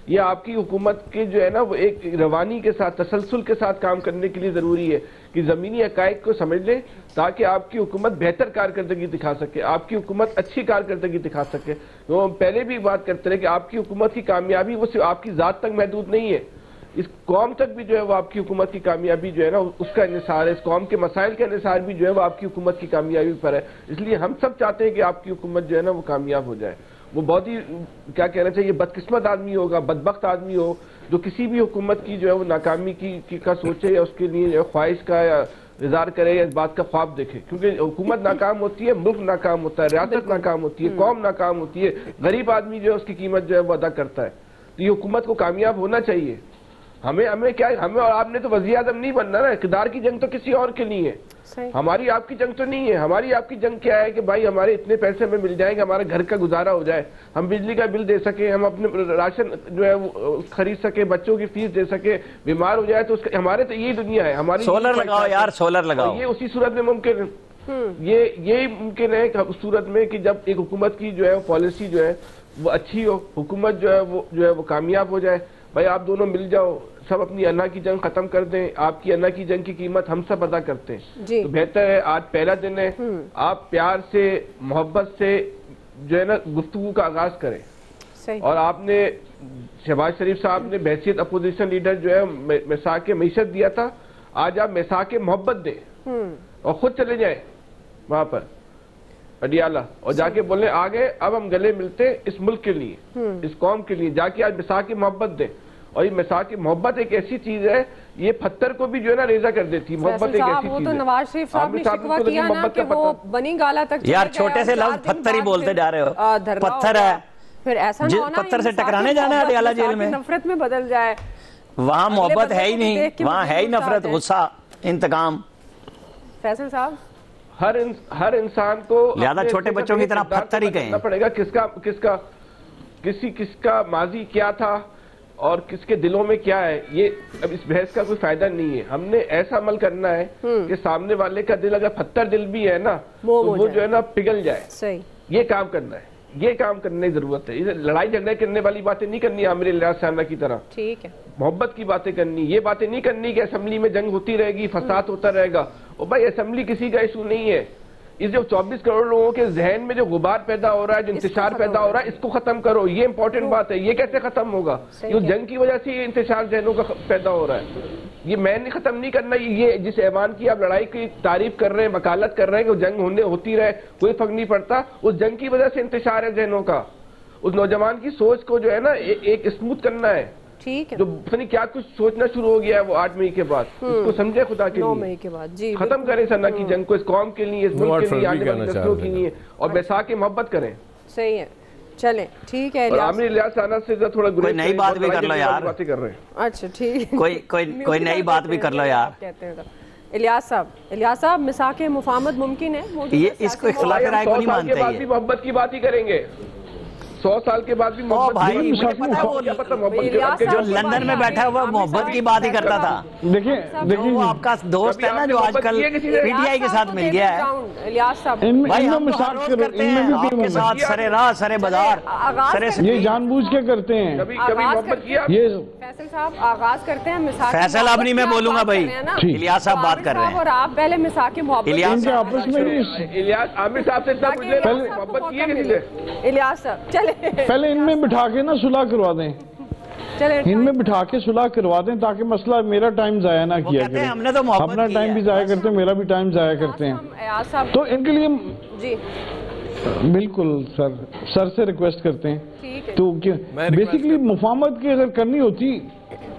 ये आपकी हुकूमत के जो है ना वो एक रवानी के साथ तसलसल के साथ काम करने के लिए ज़रूरी है कि ज़मीनी हकायक को समझ लें, ताकि आपकी हुकूमत बेहतर कारकर्दगी दिखा सके, आपकी हुकूमत अच्छी कारकर्दगी दिखा सके। तो हम पहले भी बात करते रहे कि आपकी हुकूमत की कामयाबी वो सिर्फ आपकी ज़ात तक महदूद नहीं है, इस कौम तक भी जो है वो आपकी हुकूमत की कामयाबी जो है ना उसका इन्हिसार है, इस कौम के मसाइल का इन्हिसार भी जो है वो आपकी हुकूमत की कामयाबी पर है। इसलिए हम सब चाहते हैं कि आपकी हुकूमत जो है ना वो कामयाब हो जाए। वो बहुत ही क्या कहना चाहिए बदकिस्मत आदमी होगा, बदबख्त आदमी हो जो किसी भी हुकूमत की जो है वो नाकामी की, की का सोचे या उसके लिए ख्वाहिश का या इजहार करे या इस बात का ख्वाब देखे, क्योंकि हुकूमत नाकाम होती है, मुल्क नाकाम होता है, रियासत नाकाम होती है, कौम नाकाम होती है, गरीब आदमी जो है उसकी कीमत जो है वो अदा करता है। तो ये हुकूमत को कामयाब होना चाहिए। हमें हमें क्या हमें और आपने तो वज़ीर आज़म नहीं बनना ना, इक़्तिदार की जंग तो किसी और के लिए है, हमारी आपकी जंग तो नहीं है। हमारी आपकी जंग क्या है कि भाई हमारे इतने पैसे हमें मिल जाएंगे, हमारा घर का गुजारा हो जाए, हम बिजली का बिल दे सकें, हम अपने राशन जो है वो खरीद सकें, बच्चों की फीस दे सकें, बीमार हो जाए तो उसका हमारे तो यही दुनिया है। हमारी सोलर लगाओ यार, सोलर लगाओ, ये उसी सूरत में मुमकिन ये यही मुमकिन है उस सूरत में कि जब एक हुकूमत की जो है पॉलिसी जो है वो अच्छी हो, हुकूमत जो है वो जो है वो कामयाब हो जाए। भाई आप दोनों मिल जाओ, सब अपनी अन्ना की जंग खत्म कर दें, आपकी अन्ना की जंग की कीमत हम सब अदा करते हैं। तो बेहतर है आज पहला दिन है, आप प्यार से मोहब्बत से जो है ना गुफ्तगू का आगाज करें। और आपने शहबाज शरीफ साहब ने बहसीत अपोजिशन लीडर जो है मिसाक मीशत दिया था, आज आप मिसाक मोहब्बत दें और खुद चले जाए वहां पर अडियाला और जाके बोले आ गए अब हम गले मिलते इस मुल्क के लिए, इस कौम के लिए, जाके आज मिसाक मोहब्बत दें। और ये मिसाक मोहब्बत एक ऐसी चीज है, ये पत्थर को भी जो है ना रेजा कर देती है। मोहब्बत एक ऐसी चीज है। नवाज शरीफ साहब ने शिकवा किया ना कि वो बनी गाला तक यार छोटे से लफ्ज पत्थर ही बोलते जा रहे हो, पत्थर है, फिर ऐसा ना होना पत्थर से टकराने जाना है अडियाला जेल में, नफरत में बदल जाए। वहाँ मोहब्बत है ही नहीं, वहाँ है ही नफरत, गुस्सा, इंतकाम। फैसल साहब, हर हर इंसान को ज्यादा छोटे बच्चों की तरह पत्थर ही कहें पड़ेगा, किसका किसका किसी किसका माजी क्या था और किसके दिलों में क्या है, ये अब इस बहस का कोई फायदा नहीं है। हमने ऐसा अमल करना है कि सामने वाले का दिल अगर पत्थर दिल भी है ना वो, तो वो जो है ना पिघल जाए। सही, ये काम करना है, ये काम करने की जरूरत है। इसे लड़ाई झगड़े करने वाली बातें नहीं करनी आमिर इलियास राणा की तरह, ठीक है, मोहब्बत की बातें करनी। ये बातें नहीं करनी कि असेंबली में जंग होती रहेगी, फसाद होता रहेगा। और भाई असेंबली किसी का इशू नहीं है, इस जो चौबीस करोड़ लोगों के जहन में जो गुबार पैदा हो रहा है, जो इंतशार पैदा हो रहा है, इसको खत्म करो, ये इंपॉर्टेंट बात है। ये कैसे खत्म होगा? ये जंग की वजह से ये इंतशार जहनों का पैदा हो रहा है, ये मैंने खत्म नहीं करना। ये जिस ऐवान की आप लड़ाई की तारीफ कर रहे हैं, वकालत कर रहे हैं कि जंग होने होती रहे, कोई फर्क नहीं पड़ता, उस जंग की वजह से इंतशार है जहनों का। उस नौजवान की सोच को जो है ना एक स्मूथ करना है, ठीक है, जो पता नहीं क्या कुछ सोचना शुरू हो गया है वो आठ मई के बाद, इसको समझे खुदा के लिए, के बाद जी खत्म करें सना की जंग को, इस कौम के लिए, इस मुल्क के लिए, आगे वाली नस्लों के लिए, और बैसाख के मोहब्बत करें। सही है, चले ठीक है। आमिर इलियास राणा से थोड़ा कोई नई बात भी कर लो यार, बातें कर रहे हैं। अच्छा ठीक, कोई कोई कोई नई बात भी कर लो यार। कहते हैं इलियास साहब, इलियास साहब मिसाक मुफाहमत मुमकिन है? ये इसको इख्तिलाफ राय को नहीं मानते, बात भी मोहब्बत की बात ही करेंगे, सौ साल के बाद भी मोहब्बत। भाई मुझे पता है वो जो लंदन में बैठा हुआ मोहब्बत की बात ही करता था। देखिए देखिए वो आपका दोस्त है ना जो आजकल पीटीआई के साथ मिल गया है। इलियास साहब भाई हम आपके साथ सरे राह सरे बाजार सरे ये जानबूझ के करते हैं, कभी मोहब्बत किया। ये फैसल साहब आगाज करते हैं मिसाक, फैसल अब नहीं मैं बोलूंगा भाई, इलियास साहब बात कर रहे हैं और आप पहले मिसाक के मोहब्बत आपस में। इलियास आमिर साहब से इतना पूछ ले मोहब्बत किए किसी से? इलियास साहब चले पहले इनमें बिठा के ना सुलह करवा दें, इनमें बिठा के सुलह करवा दें ताकि मसला मेरा टाइम जाया ना किया करें। हमने तो अपना टाइम भी जाया करते हैं, मेरा भी टाइम जाया करते हैं, तो इनके लिए जी बिल्कुल सर सर से रिक्वेस्ट करते हैं। तो बेसिकली मुफाहमत की अगर करनी होती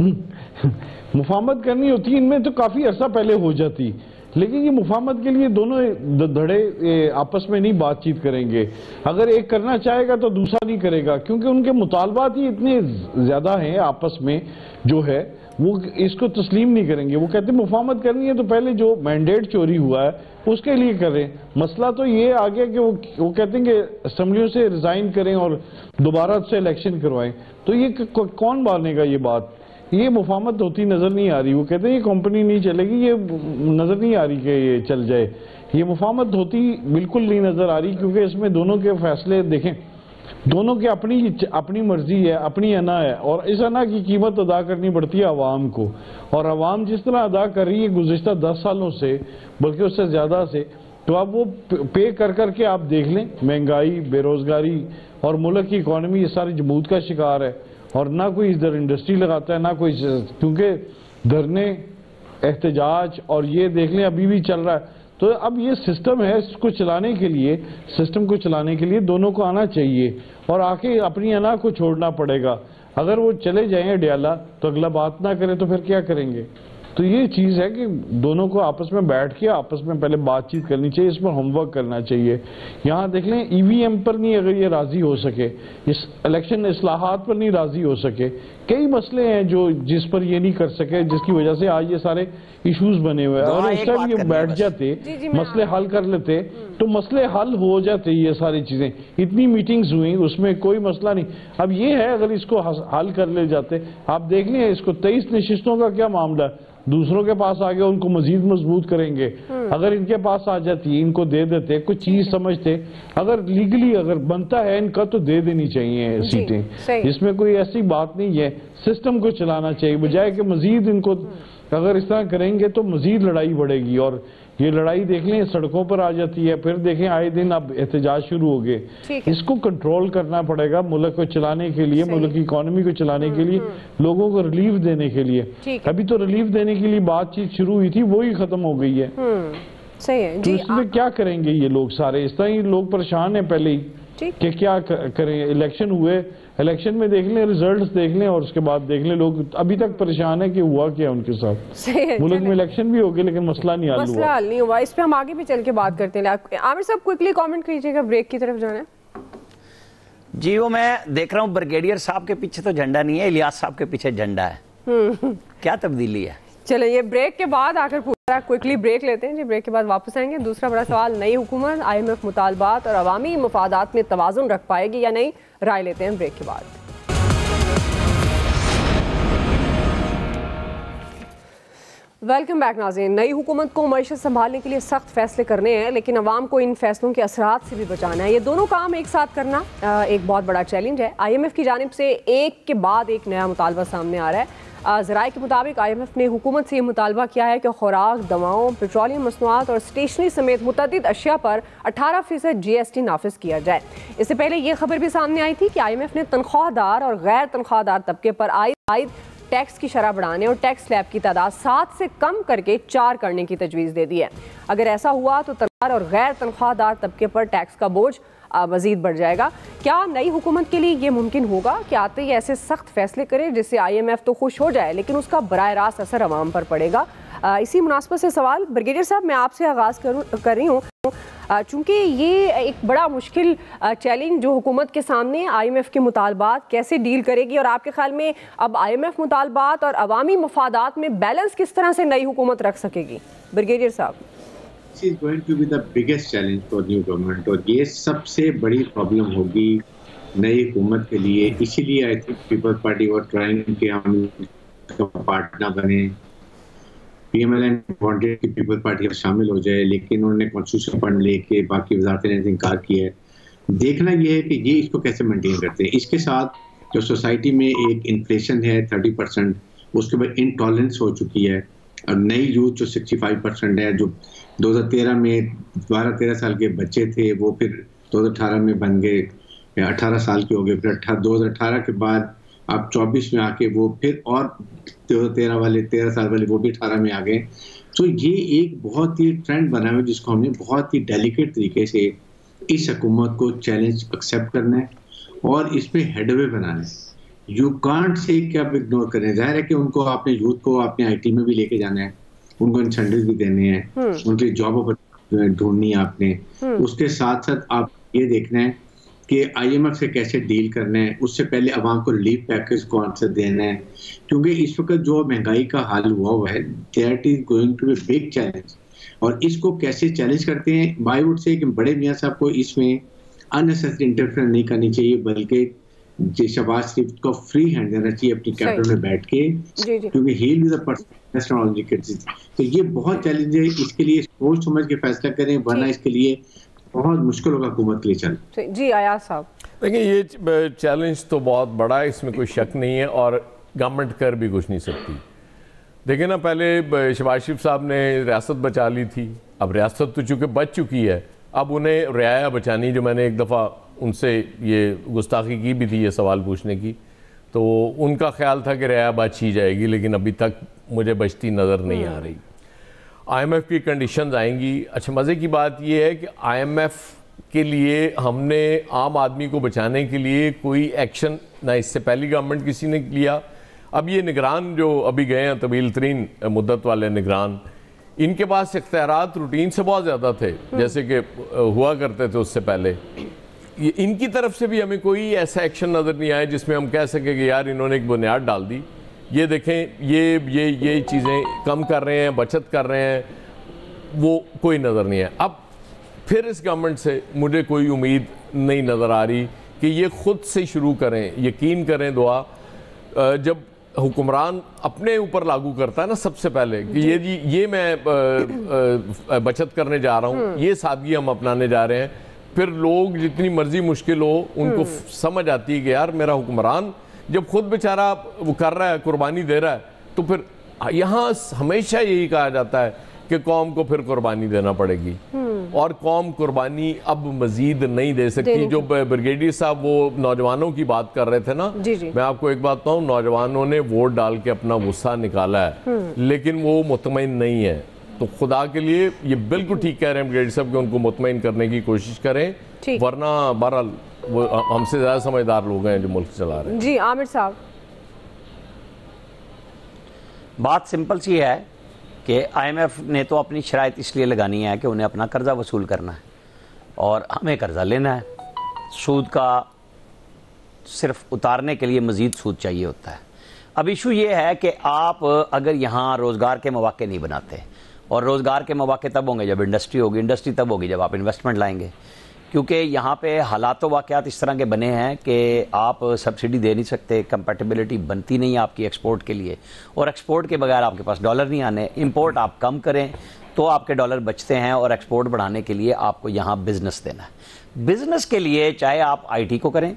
मुफाहमत करनी होती इनमें तो काफी अरसा पहले हो जाती, लेकिन ये मुफाहमत के लिए दोनों धड़े आपस में नहीं बातचीत करेंगे। अगर एक करना चाहेगा तो दूसरा नहीं करेगा, क्योंकि उनके मुतालबात ही इतने ज्यादा हैं आपस में जो है वो इसको तस्लीम नहीं करेंगे। वो कहते हैं मुफाहमत करनी है तो पहले जो मैंडेट चोरी हुआ है उसके लिए करें। मसला तो ये आ गया कि वो वो कहते हैं कि असम्बलियों से रिजाइन करें और दोबारा से इलेक्शन करवाएं, तो ये कौन मानेगा? ये बात ये मुफाहमत होती नजर नहीं आ रही। वो कहते हैं ये कंपनी नहीं चलेगी, ये नजर नहीं आ रही कि ये चल जाए। ये मुफाहमत होती बिल्कुल नहीं नजर आ रही, क्योंकि इसमें दोनों के फैसले देखें, दोनों के अपनी अपनी मर्जी है, अपनी अना है, और इस अना की कीमत अदा करनी पड़ती है आवाम को। और आवाम जिस तरह अदा कर रही है गुज़िश्ता दस सालों से, बल्कि उससे ज़्यादा से, तो आप वो पे कर करके आप देख लें। महंगाई, बेरोज़गारी और मुल्क की इकॉनमी ये सारी जमूद का शिकार है, और ना कोई इधर इंडस्ट्री लगाता है ना कोई, क्योंकि धरने एहतजाज और ये देख लें अभी भी चल रहा है। तो अब ये सिस्टम है, इसको चलाने के लिए सिस्टम को चलाने के लिए दोनों को आना चाहिए और आके अपनी अना को छोड़ना पड़ेगा। अगर वो चले जाएं अडियाला तो अगला बात ना करें तो फिर क्या करेंगे? तो ये चीज़ है कि दोनों को आपस में बैठ के आपस में पहले बातचीत करनी चाहिए, इसमें होमवर्क करना चाहिए। यहाँ देख लें ई वी एम पर नहीं अगर ये राज़ी हो सके, इस इलेक्शन इस्लाहात पर नहीं राज़ी हो सके, कई मसले हैं जो जिस पर ये नहीं कर सके, जिसकी वजह से आज ये सारे इश्यूज बने हुए हैं। और उस टाइम ये बैठ जाते, जी जी मसले हल कर लेते तो मसले हल हो जाते। ये सारी चीज़ें, इतनी मीटिंग्स हुई उसमें कोई मसला नहीं। अब ये है अगर इसको हल कर ले जाते, आप देख लें इसको तेईस नशिस्तों का क्या मामला, दूसरों के पास आगे उनको मजीद मजबूत करेंगे। अगर इनके पास आ जाती, इनको दे देते, कुछ चीज समझते, अगर लीगली अगर बनता है इनका तो दे देनी चाहिए सीटें। इसमें कोई ऐसी बात नहीं है, सिस्टम को चलाना चाहिए बजाय कि मजीद इनको अगर इस तरह करेंगे तो मजीद लड़ाई बढ़ेगी। और ये लड़ाई देख लें सड़कों पर आ जाती है, फिर देखें आए दिन अब एहतजाज शुरू हो गए। इसको कंट्रोल करना पड़ेगा मुल्क को चलाने के लिए, मुल्क की इकॉनमी को चलाने के लिए, लोगों को रिलीफ देने के लिए। अभी तो रिलीफ देने के लिए बातचीत शुरू हुई थी, वो ही खत्म हो गई है। सही है जी। तो इसमें क्या करेंगे ये लोग सारे? इस तरह ही लोग परेशान हैं पहले ही कि क्या करें। इलेक्शन हुए, इलेक्शन में देख लें, रिजल्ट्स देख लें और उसके बाद देख लें। लोग अभी तक परेशान है कि हुआ क्या उनके साथ। मुल्क में इलेक्शन भी हो गए लेकिन मसला नहीं हल हुआ, नहीं हुआ। इस पे हम आगे भी चल के बात करते हैं। आमिर साहब क्विकली कमेंट कीजिएगा, ब्रेक की तरफ जाना है जी। वो मैं देख रहा हूँ ब्रिगेडियर साहब के पीछे तो झंडा नहीं है, इलियास साहब के पीछे झंडा है। क्या तब्दीली है? चलो ये ब्रेक के बाद आकर पूरा क्विकली ब्रेक लेते हैं जी। ब्रेक के बाद वापस आएंगे। दूसरा बड़ा सवाल, नई हुकूमत आई एम एफ मुतालबात और अवामी मफादात में तवाज़ुन रख पाएगी या नहीं, राय लेते हैं ब्रेक के बाद। वेलकम बैक नाज़रीन। नई हुकूमत को मईशत संभालने के लिए सख्त फैसले करने हैं लेकिन अवाम को इन फैसलों के असरात से भी बचाना है। ये दोनों काम एक साथ करना एक बहुत बड़ा चैलेंज है। आई एम एफ की जानिब से एक के बाद एक नया मुतालबा सामने आ रहा है। ज़राए के मुताबिक आई एम एफ ने हुकूमत से ये मुतालबा किया है कि खुराक, दवाओं, पेट्रोलियम मसनूआत और स्टेशनरी समेत मुतअद्दिद अशिया पर अठारह फीसद जी एस टी नाफिज किया जाए। इससे पहले ये खबर भी सामने आई थी कि आई एम एफ ने तनख्वाहदार और गैर तनख्वाहदार तबके पर आयद टैक्स की शरह बढ़ाने और टैक्स स्लैब की तादाद सात से कम करके चार करने की तजवीज़ दे दी है। अगर ऐसा हुआ तो तनख्वाहदार और गैर तनख्वाहदार तबके पर टैक्स का बोझ मज़ीद बढ़ जाएगा। क्या नई हुकूमत के लिए ये मुमकिन होगा कि आते ही ऐसे सख्त फैसले करें जिससे आई एम एफ तो खुश हो जाए लेकिन उसका बराह रास्त असर अवाम पर पड़ेगा? आ, इसी मुनासबत से सवाल ब्रिगेडियर साहब मैं आपसे आगाज़ करूँ कर रही हूँ। चूँकि ये एक बड़ा मुश्किल चैलेंज जो हुकूमत के सामने, आई एम एफ के मुतालबात कैसे डील करेगी और आपके ख्याल में अब आई एम एफ मुतालबात और अवामी मफादात में बैलेंस किस तरह से नई हुकूमत रख सकेगी? ब्रिगेडियर साहब This is going to be the biggest challenge for new government और ये सबसे बड़ी प्रॉब्लम होगी नई हुकूमत के लिए। इसीलिए I think people party were trying कि हम पार्टनर बने। P M L N wanted कि पीपल पार्टी में शामिल हो जाए लेकिन उन्होंने कॉन्स्टिट्यूशन फंड लेके बाकी वजारतें ने इनकार किया है। देखना ये है कि ये इसको कैसे मेंटेन करते हैं। इसके साथ जो सोसाइटी में एक इन्फ्लेशन है थर्टी परसेंट, उसके बाद इंटॉलरेंस हो चुकी है और नई यूथ जो सिक्सटी फाइव परसेंट है, जो दो हज़ार तेरह में बारह तेरह साल के बच्चे थे वो फिर दो हज़ार अठारह में बन गए, अठारह साल के हो गए, फिर दो हज़ार अठारह के बाद अब चौबीस में आके वो फिर और दो हज़ार तेरह वाले तेरह साल वाले वो भी अठारह में आ गए। तो ये एक बहुत ही ट्रेंड बना हुआ है जिसको हमने बहुत ही डेलिकेट तरीके से इस हुकूमत को चैलेंज एक्सेप्ट करना है और इसमें हेडवे बनाना है। यू कांट से आप इग्नोर करें, जाहिर है कि उनको अपने यूथ को अपने आईटी में भी लेके जाना है, उनको इंसेंटिव भी देने हैं, उनकी जॉब ढूंढनी है आपने। उसके साथ साथ आप ये देखना है कि आई एम एफ से कैसे डील करना है, उससे पहले आवाम को रिलीफ पैकेज कौन सा देना है क्योंकि इस वक्त जो महंगाई का हाल हुआ हुआ है that is going to be big challenge. और इसको कैसे चैलेंज करते हैं, आई वुड से कि बड़े मियाँ साहब को इसमें अननेसेसरी इंटरफेयर नहीं करनी चाहिए बल्कि शहबाज शरीफ को फ्री हैंड देना चाहिए अपनी कैबिनेट में बैठ के क्योंकि he will be the person advocate. तो ये बहुत चैलेंज है, इसके लिए सोच समझ के फैसला करें वरना इसके लिए बहुत मुश्किल होगा हुकूमत के लिए चल। जी आयाज साहब देखिए ये चैलेंज तो बहुत बड़ा है, इसमें कोई शक नहीं है और गवर्नमेंट कर भी कुछ नहीं सकती। देखिए ना पहले शहबाज शरीफ साहब ने रियासत बचा ली थी, अब रियासत तो चूँकि बच चुकी है अब उन्हें रियाया बचानी। जो मैंने एक दफ़ा उनसे ये गुस्ताखी की भी थी ये सवाल पूछने की, तो उनका ख्याल था कि रियाया बची जाएगी लेकिन अभी तक मुझे बचती नज़र नहीं आ रही। आई एम एफ की कंडीशंस आएंगी। अच्छा मज़े की बात ये है कि आई एम एफ के लिए हमने आम आदमी को बचाने के लिए कोई एक्शन ना इससे पहली गवर्नमेंट किसी ने लिया। अब ये निगरान जो अभी गए हैं तवील तरीन मुद्दत वाले निगरान, इनके पास इख्तियारात रूटीन से बहुत ज़्यादा थे जैसे कि हुआ करते थे उससे पहले। ये इनकी तरफ से भी हमें कोई ऐसा एक्शन नज़र नहीं आया जिसमें हम कह सकें कि यार इन्होंने एक बुनियाद डाल दी, ये देखें ये ये ये चीज़ें कम कर रहे हैं, बचत कर रहे हैं, वो कोई नज़र नहीं है। अब फिर इस गवर्नमेंट से मुझे कोई उम्मीद नहीं नज़र आ रही कि ये ख़ुद से शुरू करें। यकीन करें दुआ जब हुक्मरान अपने ऊपर लागू करता है ना सबसे पहले कि ये जी ये मैं बचत करने जा रहा हूँ, ये सादगी हम अपनाने जा रहे हैं, फिर लोग जितनी मर्जी मुश्किल हो उनको समझ आती है कि यार मेरा हुक्मरान जब खुद बेचारा वो कर रहा है, कुर्बानी दे रहा है, तो फिर यहाँ हमेशा यही कहा जाता है कि कौम को फिर कुर्बानी देना पड़ेगी और कौम कुर्बानी अब मजीद नहीं दे सकती। जो ब्रिगेडियर साहब वो नौजवानों की बात कर रहे थे ना, मैं आपको एक बात बताऊँ, नौजवानों ने वोट डाल के अपना गुस्सा निकाला है लेकिन वो मुतमईन नहीं है। तो खुदा के लिए ये बिल्कुल ठीक कह रहे हैं ब्रिगेडियर साहब कि उनको मुतमईन करने की कोशिश करें, वरना बहरहाल वो हमसे ज़्यादा समझदार लोग हैं जो मुल्क चला रहे हैं। जी आमिर साहब, बात सिंपल सी है कि आईएमएफ ने तो अपनी शराइत इसलिए लगानी है कि उन्हें अपना कर्जा वसूल करना है और हमें कर्जा लेना है। सूद का सिर्फ उतारने के लिए मजीद सूद चाहिए होता है। अब इशू ये है कि आप अगर यहाँ रोज़गार के मौके नहीं बनाते, और रोज़गार के मौके तब होंगे जब इंडस्ट्री होगी, इंडस्ट्री तब होगी जब आप इन्वेस्टमेंट लाएंगे, क्योंकि यहाँ पे हालात तो वाक़यात इस तरह के बने हैं कि आप सब्सिडी दे नहीं सकते, कंपैटिबिलिटी बनती नहीं है आपकी एक्सपोर्ट के लिए, और एक्सपोर्ट के बगैर आपके पास डॉलर नहीं आने। इंपोर्ट आप कम करें तो आपके डॉलर बचते हैं, और एक्सपोर्ट बढ़ाने के लिए आपको यहाँ बिज़नेस देना है। बिज़नेस के लिए चाहे आप आई टी को करें,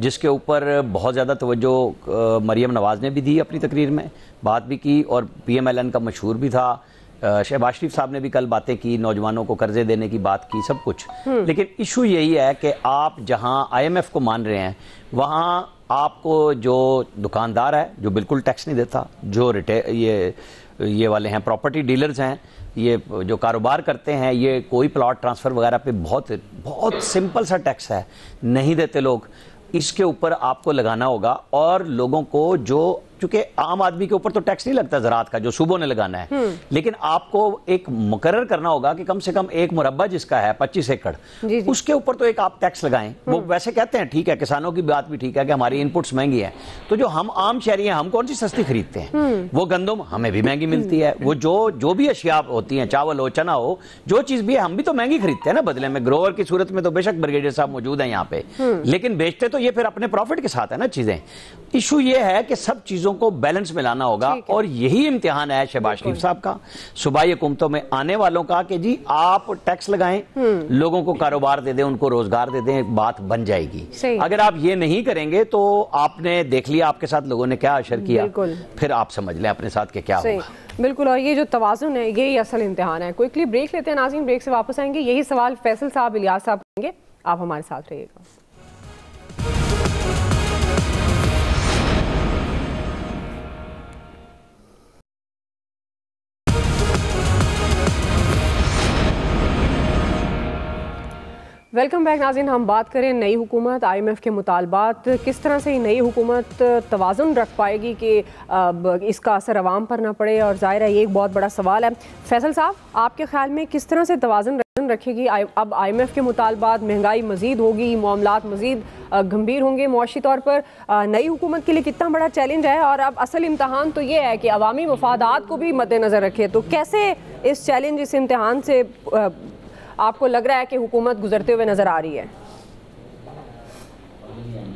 जिसके ऊपर बहुत ज़्यादा तवज्जो मरियम नवाज़ ने भी दी अपनी तकरीर में, बात भी की, और पी एम एल एन का मशहूर भी था, शहबाज शरीफ साहब ने भी कल बातें की, नौजवानों को कर्जे देने की बात की, सब कुछ। लेकिन इशू यही है कि आप जहाँ आईएमएफ को मान रहे हैं, वहाँ आपको जो दुकानदार है जो बिल्कुल टैक्स नहीं देता, जो रिटे ये ये वाले हैं प्रॉपर्टी डीलर्स हैं, ये जो कारोबार करते हैं, ये कोई प्लॉट ट्रांसफ़र वगैरह पे बहुत बहुत सिंपल सा टैक्स है, नहीं देते लोग। इसके ऊपर आपको लगाना होगा, और लोगों को जो, चूंकि आम आदमी के ऊपर तो टैक्स नहीं लगता ज़रात का जो सूबों ने लगाना है, लेकिन आपको एक मुकर्रर करना होगा कि कम से कम एक मुरब्बा जिसका है पच्चीस एकड़ उसके ऊपर तो एक आप टैक्स लगाएं। वो वैसे कहते हैं ठीक है, किसानों की बात भी ठीक है कि हमारी इनपुट्स महंगी हैं, तो जो हम आम शहरी हैं हम कौन सी सस्ती खरीदते हैं, वो गंदम हमें भी महंगी मिलती है, वो जो जो भी अशिया होती हैं, चावल हो, चना हो, जो चीज़ भी है, हम भी तो महंगी खरीदते हैं ना बदले में। ग्रोवर की सूरत में तो बेशक ब्रिगेडियर साहब मौजूद हैं यहाँ पे, लेकिन बेचते तो ये फिर अपने प्रॉफिट के साथ है ना चीज़ें। इशू ये है कि सब चीज़ों को बैलेंस में लाना होगा, और यही इम्तिहान है शहबाज शरीफ साहब का, सूबाई हुकूमतों में आने वालों का, कि जी आप टैक्स लगाएं, लोगों को कारोबार दे दें, उनको रोजगार दे दें, बात बन जाएगी। अगर आप ये नहीं करेंगे तो आपने देख लिया आपके साथ लोगों ने क्या असर किया, फिर आप समझ लें अपने साथ के क्या होगा। बिल्कुल, और ये जो तवाज़ुन है यही असल इम्तिहान है। क्विकली ब्रेक लेते हैं नाज़रीन, ब्रेक से वापस आएंगे, यही सवाल फैसल साहब, इलियास साहब करेंगे, आप हमारे साथ रहिएगा। वेलकम बैक नाज़रीन, हम बात करें नई हुकूमत, आई एम एफ़ के मुतालबात, किस तरह से नई हुकूमत तवाज़ुन रख पाएगी कि इसका असर आवाम पर ना पड़े, और ज़ाहिर है ये एक बहुत बड़ा सवाल है। फैसल साहब, आपके ख्याल में किस तरह से तवाज़ुन रखेगी? अब आई एम एफ़ के मुतालबात, महंगाई मज़ीद होगी, मामलात मज़ीद गंभीर होंगे मुआशी तौर पर, नई हुकूमत के लिए कितना बड़ा चैलेंज है, और अब असल इम्तहान तो ये है कि अवामी मफादात को भी मद्देनज़र रखे, तो कैसे इस चैलेंज, इस इम्तहान से आपको लग रहा है कि हुकूमत गुजरते हुए नजर आ रही है?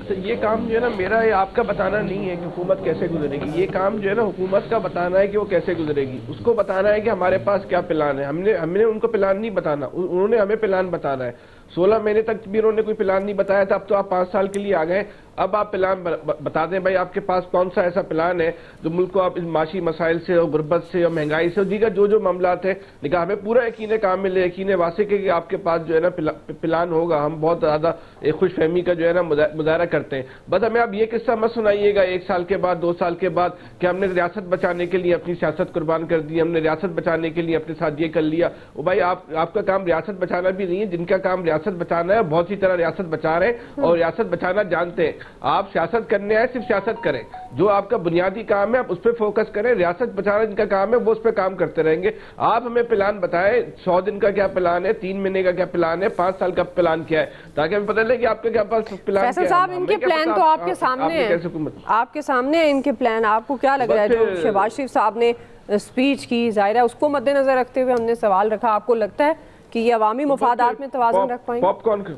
तो ये काम जो है ना मेरा, ये आपका बताना नहीं है कि हुकूमत कैसे गुजरेगी, ये काम जो है ना हुकूमत का बताना है कि वो कैसे गुजरेगी। उसको बताना है कि हमारे पास क्या प्लान है, हमने हमने उनको प्लान नहीं बताना, उन्होंने हमें प्लान बताना है। सोलह महीने तक भी उन्होंने कोई प्लान नहीं बताया था, अब तो आप पाँच साल के लिए आ गए, अब आप प्लान बता दें भाई आपके पास कौन सा ऐसा प्लान है जो मुल्क को आप इस माशी मसाइल से और गुर्बत से और महंगाई से और दीगर जो जो मामलात हैं। लेकिन हमें पूरा यकीन है, काम में यकीन है वासिक है कि आपके पास जो है ना प्लान होगा। हम बहुत ज़्यादा एक खुशफहमी का जो है ना मुजाहरा करते हैं। बस हमें आप ये किस्सा मत सुनाइएगा एक साल के बाद, दो साल के बाद, कि हमने रियासत बचाने के लिए अपनी सियासत कुर्बान कर दी, हमने रियासत बचाने के लिए अपने साथ ये कर लिया। वो भाई आप आपका काम रियासत बचाना भी नहीं है, जिनका काम रियासत बचाना है बहुत ही तरह रियासत बचा रहे हैं और रियासत बचाना जानते हैं। आप सियासत करने आए, सिर्फ सियासत करें, जो आपका बुनियादी काम है आप उस पर फोकस करें। रियासत बचाना जिनका काम है वो उस पर काम करते रहेंगे। आप हमें प्लान बताएं, सौ दिन का क्या प्लान है, तीन महीने का क्या प्लान है, पाँच साल का प्लान क्या है, ताकि हमें पता चले कि आपके क्या पास प्लान है। इनके प्लान तो आपके सामने है, आपके सामने इनके प्लान, आपको क्या लग रहा है? जो शहबाज शरीफ साहब ने स्पीच की, जाहिर है उसको मद्देनजर रखते हुए हमने सवाल रखा, आपको लगता है कि ये अवामी मुफादात में तवाज़ुन रख पाएंगे? पॉपकॉर्न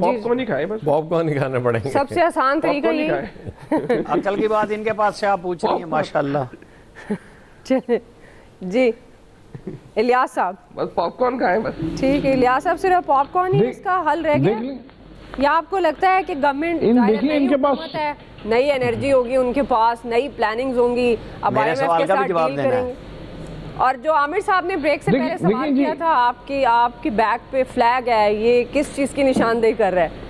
पॉपकॉर्न ही खाएं, बस पॉपकॉर्न ही खाना पड़ेगा, सबसे आसान तरीका ये। अक्ल की बात इनके पास से आप पूछ रही हैं, माशाल्लाह। चलिए जी इलियास साहब, बस पॉपकॉर्न खाएं बस। ठीक है इलियास साहब, सिर्फ पॉपकॉर्न ही इसका हल रह गया। या आपको लगता है कि गवर्नमेंट इनके पास नई एनर्जी होगी, उनके पास नई प्लानिंग्स होंगी, अब आईएमएफ के साथ डील करेंगे? और जो आमिर साहब ने ब्रेक से पहले सवाल किया था, आपकी आपकी बैक पे फ्लैग है, ये किस चीज़ की निशानदेही कर रहा है?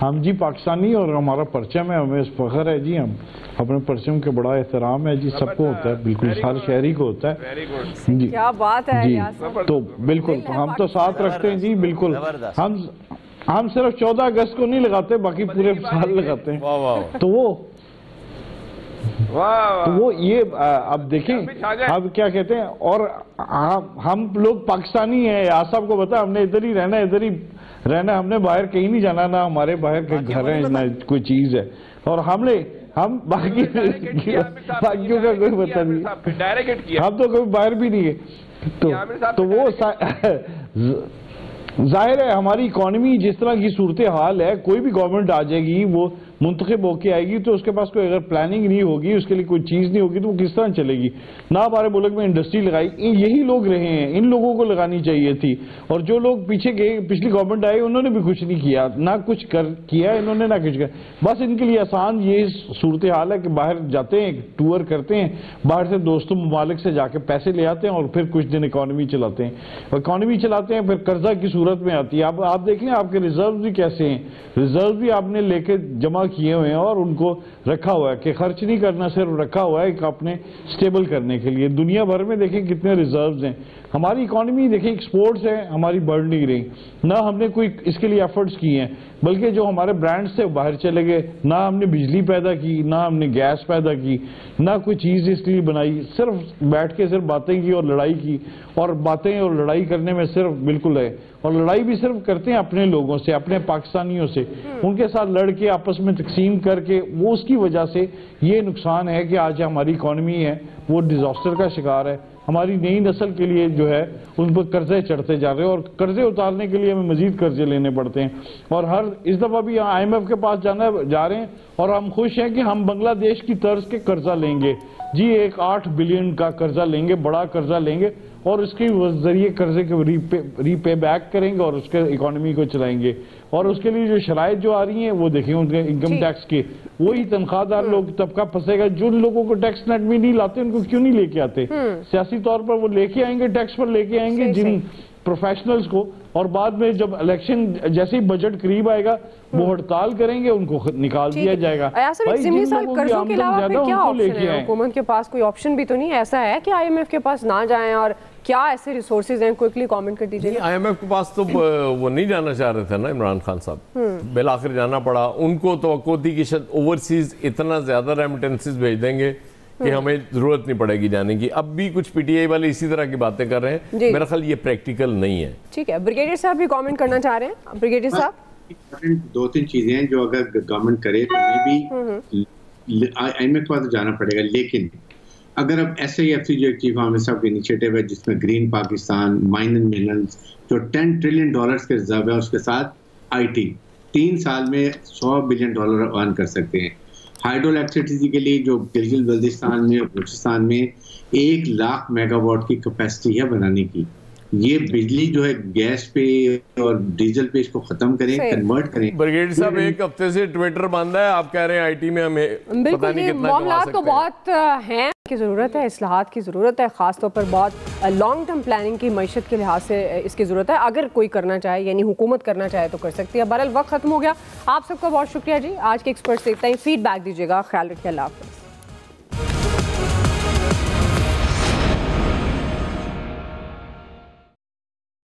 हम जी पाकिस्तानी और हमारा परचम है, हमें इस फख्र है जी, हम अपने परचम के बड़ा एहतराम है जी, सबको होता है, बिल्कुल हर शहरी को होता है जी। क्या बात है जी, तो बिल्कुल हम तो साथ रखते हैं जी, बिल्कुल हम हम सिर्फ चौदह अगस्त को नहीं लगाते, बाकी पूरे साल लगाते हैं। तो वो तो वो ये अब देखें अब क्या कहते हैं, और हम लोग पाकिस्तानी हैं, आप सबको पता, हमने इधर ही रहना, इधर ही रहना, हमने बाहर कहीं नहीं जाना, ना हमारे बाहर के घर है ना कोई चीज़ है, और हमने हम बाकी बाकियों का कोई पता नहीं, डायरेक्ट किया, हम तो कभी बाहर भी नहीं है। तो तो वो जाहिर है हमारी इकॉनमी जिस तरह की सूरत हाल है, कोई भी गवर्नमेंट आ जाएगी, वो मुंतखब होके आएगी, तो उसके पास कोई अगर प्लानिंग नहीं होगी, उसके लिए कोई चीज़ नहीं होगी, तो वो किस तरह चलेगी? ना हमारे मुल्क में इंडस्ट्री लगाई, यही लोग रहे हैं, इन लोगों को लगानी चाहिए थी, और जो लोग पीछे गए, पिछली गवर्नमेंट आई, उन्होंने भी कुछ नहीं किया, ना कुछ कर किया इन्होंने, ना कुछ कर, बस इनके लिए आसान ये सूरत हाल है कि बाहर जाते हैं, टूर करते हैं, बाहर से दोस्तों ममालिक से जाके पैसे ले आते हैं, और फिर कुछ दिन इकॉनमी चलाते हैं, इकॉनमी चलाते हैं, फिर कर्जा की सूरत में आती है। अब आप देखें आपके रिजर्व भी कैसे हैं, रिजर्व भी आपने लेके जमा किए हुए हैं, और उनको रखा हुआ है कि खर्च नहीं करना, सिर्फ रखा हुआ है अपने स्टेबल करने के लिए। दुनिया भर में देखें कितने रिजर्व्स हैं, हमारी इकॉनमी देखें एक्सपोर्ट्स हैं हमारी बढ़ नहीं रही, ना हमने कोई इसके लिए एफर्ट्स किए हैं, बल्कि जो हमारे ब्रांड्स थे बाहर चले गए, ना हमने बिजली पैदा की, ना हमने गैस पैदा की, ना कोई चीज़ इसलिए बनाई, सिर्फ बैठ के सिर्फ बातें की और लड़ाई की, और बातें और लड़ाई करने में सिर्फ बिल्कुल है, और लड़ाई भी सिर्फ करते हैं अपने लोगों से, अपने पाकिस्तानियों से, उनके साथ लड़ के आपस में तकसीम करके, वो उसकी वजह से ये नुकसान है कि आज हमारी इकॉनमी है वो डिज़ास्टर का शिकार है। हमारी नई नस्ल के लिए जो है उन पर कर्जे चढ़ते जा रहे हैं, और कर्जे उतारने के लिए हमें मजीद कर्जे लेने पड़ते हैं, और हर इस दफ़ा भी आई एम एफ के पास जाना जा रहे हैं, और हम खुश हैं कि हम बांग्लादेश की तर्ज के कर्जा लेंगे जी, एक आठ बिलियन का कर्जा लेंगे, बड़ा कर्जा लेंगे, और उसके जरिए कर्जे के रीपे रीपे बैक करेंगे, और उसके इकॉनमी को चलाएंगे, और उसके लिए जो शराइत जो आ रही हैं वो देखें, उनके इनकम टैक्स की, वही तनख्वाहदार लोग तबका फंसेगा, जिन लोगों को टैक्स नेट में नहीं लाते उनको क्यों नहीं लेके आते, सियासी तौर पर वो लेके आएंगे, टैक्स पर लेके आएंगे जिन प्रोफेशनल्स को, और बाद में जब इलेक्शन जैसे ही बजट करीब आएगा वो हड़ताल करेंगे, उनको निकाल दिया जाएगा। कर्जों के अलावा फिर क्या ऑप्शन है? हुकूमत के पास कोई ऑप्शन भी तो नहीं ऐसा है कि आईएमएफ के पास ना जाएं, और क्या ऐसे रिसोर्सेज हैं? क्विकली कमेंट कर दीजिए। आईएमएफ के पास तो वो नहीं जाना चाह रहे थे ना इमरान खान साहब, बिल आखिर जाना पड़ा उनको, तो कि शायद ओवरसीज इतना ज्यादा रेमिटेंसेस भेज देंगे कि हमें जरूरत नहीं पड़ेगी जाने की। अब भी कुछ पीटीआई वाले इसी तरह की बातें कर रहे हैं, मेरा ख्याल ये प्रैक्टिकल नहीं है। ठीक है, ब्रिगेडियर साहब भी कमेंट करना चाह रहे हैं। ब्रिगेडियर साहब, दो तीन चीजें हैं जो अगर गवर्नमेंट करे तो मे भी आईएमएफ को तो जाना पड़ेगा, लेकिन अगर अब एस आई एफ सी जो चीफ आमिर साहब की इनिशिएटिव है जिसमें green Pakistan, mine and minerals, जो टेन ट्रिलियन डॉलर्स के रिजर्व है, उसके साथ आई टी तीन साल में सौ बिलियन डॉलर अर्न कर सकते हैं। हाइड्रो इलेक्ट्रिसिटी के लिए जो गिलगित बल्दिस्तान में और बलूचिस्तान में एक लाख मेगावाट की कैपेसिटी है बनाने की, ये बिजली जो है गैस पे और डीजल पे इसको खत्म करें, कन्वर्ट करें। ब्रिगेडियर साहब, एक हफ्ते से ट्विटर बंद है, आप कह रहे हैं आईटी में हमें पता नहीं कितना मामला तो बहुत है की ज़रूरत है, इस्लाहात की ज़रूरत है, ख़ासतौर पर बहुत लॉन्ग टर्म प्लानिंग की मैशत के लिहाज से इसकी ज़रूरत है। अगर कोई करना चाहे, यानी हुकूमत करना चाहे तो कर सकती है। बहरहाल वक्त ख़त्म हो गया, आप सबका बहुत शुक्रिया जी। आज के एक्सपर्ट से इतना ही, फीडबैक दीजिएगा, ख्याल रखिए, अल्लाह हाफ़िज़।